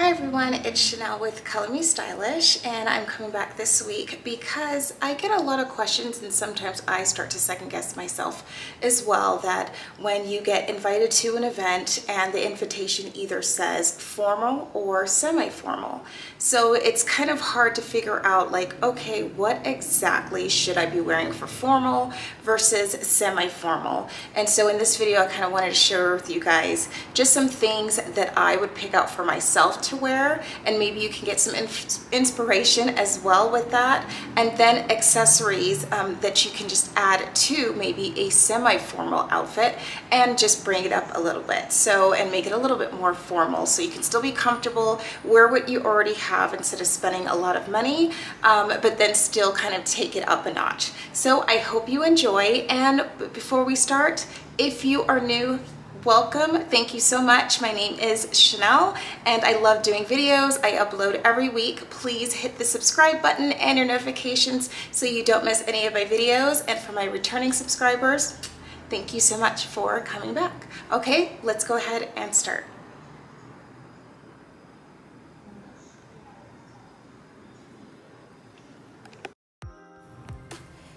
Hi everyone, it's Chanel with Color Me Stylish, and I'm coming back this week because I get a lot of questions, and sometimes I start to second guess myself as well, that when you get invited to an event and the invitation either says formal or semi-formal. So it's kind of hard to figure out, like, okay, what exactly should I be wearing for formal versus semi-formal? And so in this video, I kind of wanted to share with you guys just some things that I would pick out for myself to wear, and maybe you can get some inspiration as well with that, and then accessories that you can just add to maybe a semi-formal outfit and just bring it up a little bit, so, and make it a little bit more formal so you can still be comfortable, wear what you already have instead of spending a lot of money, but then still kind of take it up a notch. So I hope you enjoy, and before we start, if you are new, welcome. Thank you so much. My name is Chanel, and I love doing videos. I upload every week. Please hit the subscribe button and your notifications so you don't miss any of my videos. And for my returning subscribers, thank you so much for coming back. Okay, let's go ahead and start.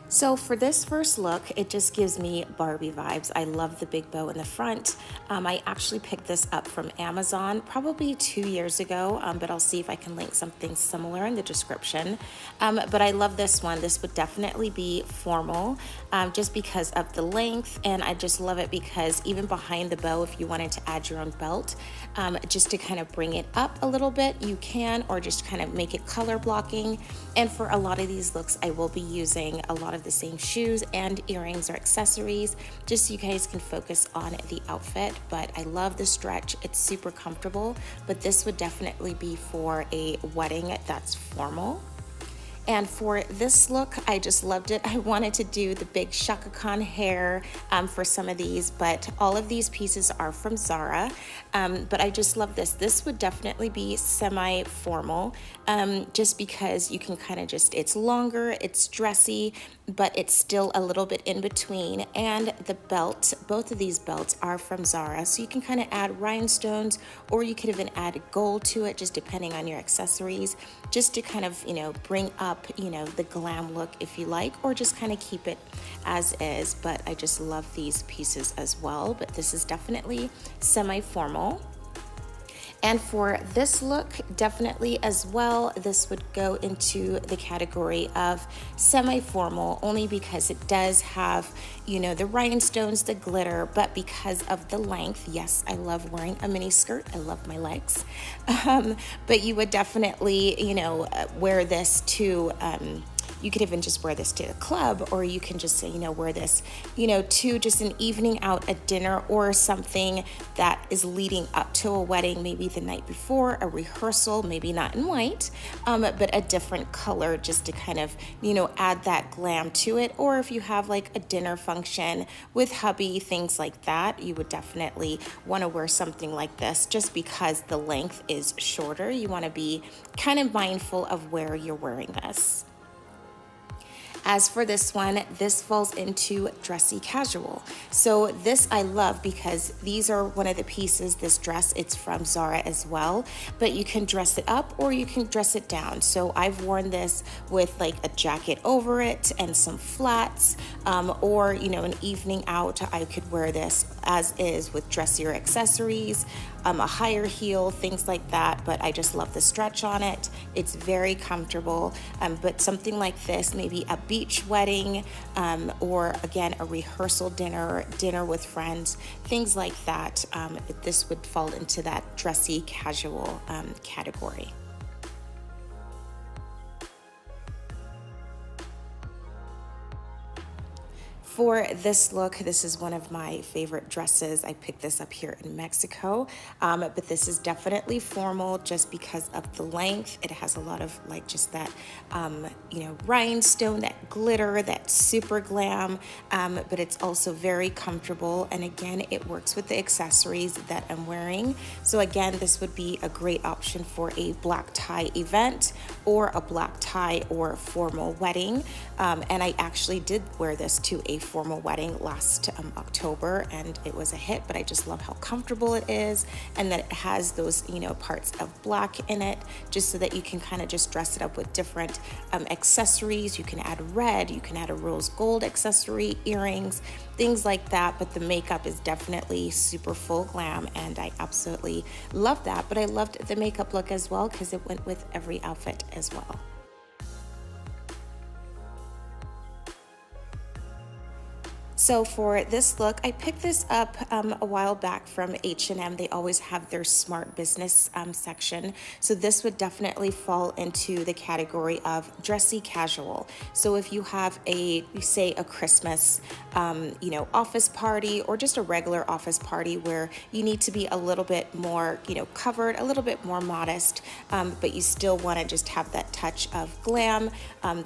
So for this first look, it just gives me Barbie vibes. I love the big bow in the front. I actually picked this up from Amazon probably 2 years ago, but I'll see if I can link something similar in the description. But I love this one. This would definitely be formal just because of the length, and I just love it because even behind the bow, if you wanted to add your own belt, just to kind of bring it up a little bit, you can, or just kind of make it color blocking. And for a lot of these looks, I will be using a lot of the same shoes and earrings or accessories, just so you guys can focus on the outfit. But I love the stretch, it's super comfortable, but this would definitely be for a wedding that's formal. And for this look, I just loved it. I wanted to do the big Chaka Khan hair for some of these, but all of these pieces are from Zara. But I just love this. This would definitely be semi-formal just because you can kind of just, it's longer, it's dressy, but it's still a little bit in between. And the belt, both of these belts are from Zara. So you can kind of add rhinestones, or you could even add gold to it, just depending on your accessories, just to kind of, you know, bring up, you know, the glam look if you like, or just kind of keep it as is. But I just love these pieces as well, but this is definitely semi-formal. And for this look, definitely as well, this would go into the category of semi-formal, only because it does have, you know, the rhinestones, the glitter, but because of the length. Yes, I love wearing a mini skirt. I love my legs. But you would definitely, you know, wear this to, you could even just wear this to the club, or you can just, you know, wear this, you know, to just an evening out, a dinner, or something that is leading up to a wedding, maybe the night before, a rehearsal, maybe not in white, but a different color just to kind of, you know, add that glam to it. Or if you have like a dinner function with hubby, things like that, you would definitely want to wear something like this just because the length is shorter. You want to be kind of mindful of where you're wearing this. As for this one, this falls into dressy casual. So this I love because these are one of the pieces, this dress, it's from Zara as well, but you can dress it up or you can dress it down. So I've worn this with like a jacket over it and some flats, or, you know, an evening out, I could wear this as is with dressier accessories, a higher heel, things like that. But I just love the stretch on it. It's very comfortable, but something like this, maybe a beach wedding, or again, a rehearsal dinner, dinner with friends, things like that. This would fall into that dressy casual category. For this look, this is one of my favorite dresses. I picked this up here in Mexico, but this is definitely formal just because of the length. It has a lot of like just that, you know, rhinestone, that glitter, that super glam, but it's also very comfortable. And again, it works with the accessories that I'm wearing. So again, this would be a great option for a black tie event or a black tie or formal wedding. And I actually did wear this to a formal wedding last October, and it was a hit, but I just love how comfortable it is and that it has those, you know, parts of black in it, just so that you can kind of just dress it up with different accessories. You can add red, you can add a rose gold accessory, earrings, things like that, but the makeup is definitely super full glam, and I absolutely love that. But I loved the makeup look as well because it went with every outfit as well. So for this look, I picked this up a while back from H&M. They always have their smart business section. So this would definitely fall into the category of dressy casual. So if you have a, say, a Christmas, you know, office party, or just a regular office party where you need to be a little bit more, you know, covered, a little bit more modest, but you still want to just have that touch of glam,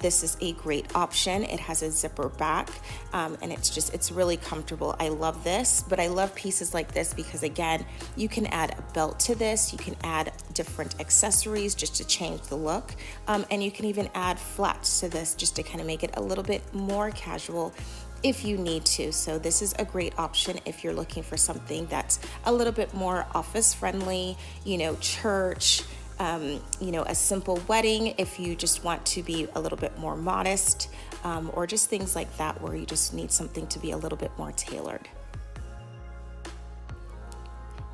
this is a great option. It has a zipper back, and it's just, it's really comfortable. I love this, but I love pieces like this because, again, you can add a belt to this, you can add different accessories just to change the look, and you can even add flats to this just to kind of make it a little bit more casual if you need to. So this is a great option if you're looking for something that's a little bit more office friendly, you know, church, you know, a simple wedding, if you just want to be a little bit more modest, or just things like that where you just need something to be a little bit more tailored.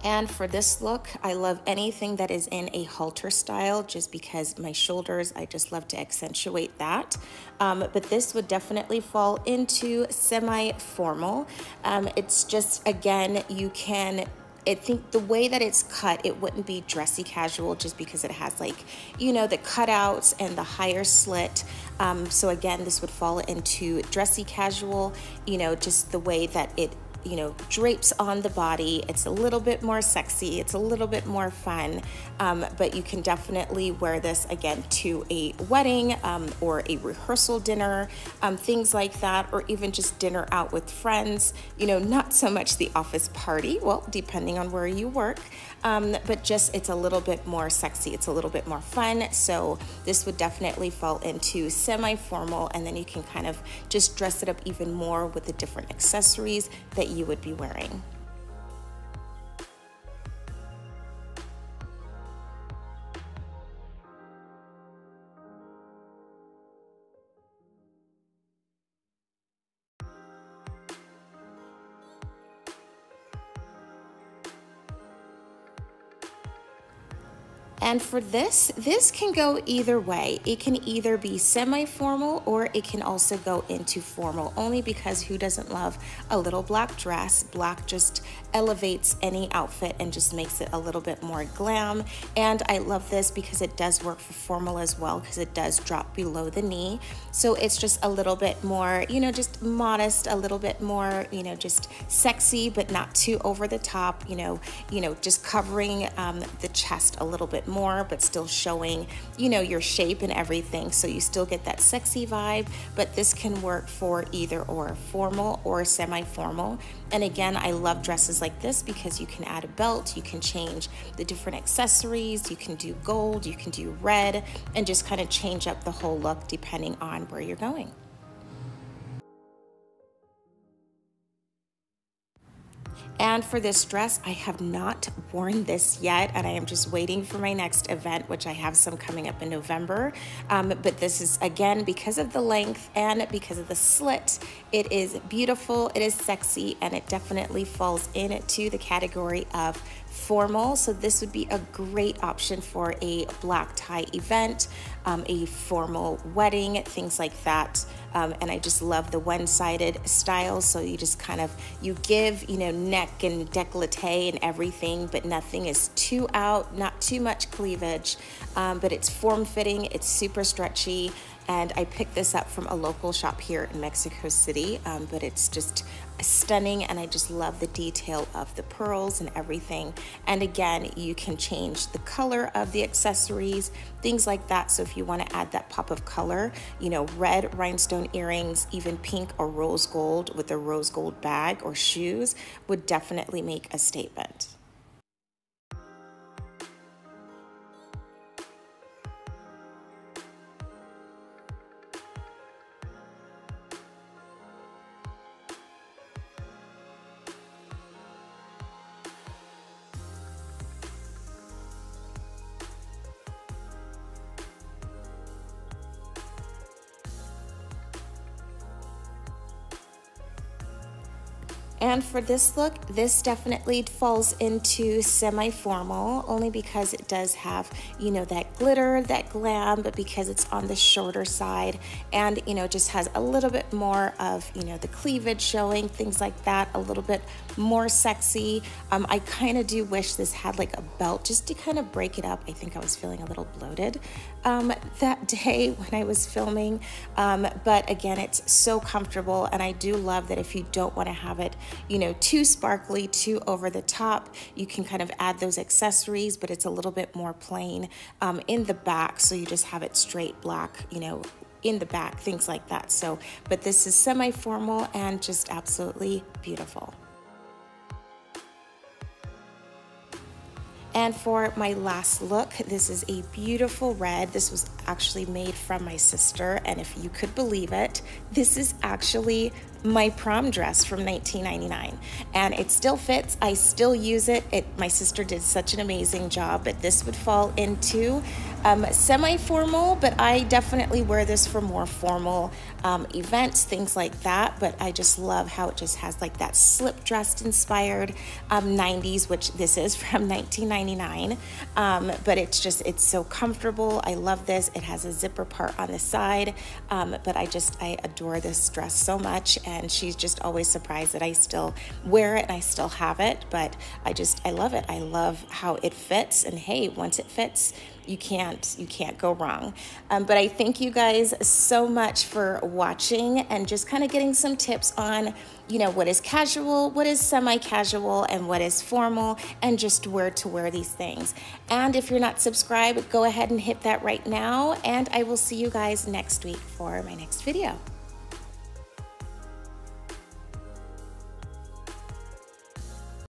And for this look, I love anything that is in a halter style, just because my shoulders, I just love to accentuate that. But this would definitely fall into semi-formal. It's just, again, you can, I think the way that it's cut, it wouldn't be dressy casual just because it has, like, you know, the cutouts and the higher slit. So again, this would fall into dressy casual, you know, just the way that it, you know, drapes on the body. It's a little bit more sexy, it's a little bit more fun, but you can definitely wear this, again, to a wedding, or a rehearsal dinner, things like that, or even just dinner out with friends, you know, not so much the office party, well, depending on where you work, but just, it's a little bit more sexy, it's a little bit more fun. So this would definitely fall into semi-formal, and then you can kind of just dress it up even more with the different accessories that you would be wearing. And for this can go either way. It can either be semi-formal, or it can also go into formal, only because who doesn't love a little black dress? Black just elevates any outfit and just makes it a little bit more glam. And I love this because it does work for formal as well, because it does drop below the knee. So it's just a little bit more, you know, just modest, a little bit more, you know, just sexy, but not too over the top, you know, just covering the chest a little bit more, but still showing, you know, your shape and everything, so you still get that sexy vibe. But this can work for either or, formal or semi-formal. And again, I love dresses like this because you can add a belt, you can change the different accessories, you can do gold, you can do red, and just kind of change up the whole look depending on where you're going. And for this dress, I have not worn this yet, and I am just waiting for my next event, which I have some coming up in November. But this is, again, because of the length and because of the slit, it is beautiful, it is sexy, and it definitely falls into the category of formal. So this would be a great option for a black tie event, a formal wedding, things like that. And I just love the one-sided style, so you just kind of, you give, you know, neck and décolleté and everything, but nothing is too out, not too much cleavage, but it's form-fitting, it's super stretchy. And I picked this up from a local shop here in Mexico City, but it's just stunning, and I just love the detail of the pearls and everything. And again, you can change the color of the accessories, things like that. So if you want to add that pop of color, you know, red rhinestone earrings, even pink or rose gold with a rose gold bag or shoes would definitely make a statement. And for this look, this definitely falls into semi-formal, only because it does have, you know, that glitter, that glam, but because it's on the shorter side and, you know, just has a little bit more of, you know, the cleavage showing, things like that, a little bit more sexy. I kind of do wish this had like a belt just to kind of break it up. I think I was feeling a little bloated that day when I was filming, but again, it's so comfortable, and I do love that if you don't want to have it, you know, too sparkly, too over the top, you can kind of add those accessories, but it's a little bit more plain in the back, so you just have it straight black, you know, in the back, things like that. So, but this is semi-formal and just absolutely beautiful. And for my last look, this is a beautiful red. This was actually made from my sister, and if you could believe it, this is actually my prom dress from 1999, and it still fits. I still use it. My sister did such an amazing job, but this would fall into semi-formal, but I definitely wear this for more formal events, things like that. But I just love how it just has like that slip dressed inspired 90s, which this is from 1999, but it's so comfortable. I love this. It has a zipper part on the side, but I adore this dress so much, and she's just always surprised that I still wear it and I still have it. But I love it. I love how it fits, and hey, once it fits, you can't go wrong. But I thank you guys so much for watching and just kind of getting some tips on, you know, what is casual, what is semi-casual, and what is formal, and just where to wear these things. And if you're not subscribed, go ahead and hit that right now, and I will see you guys next week for my next video.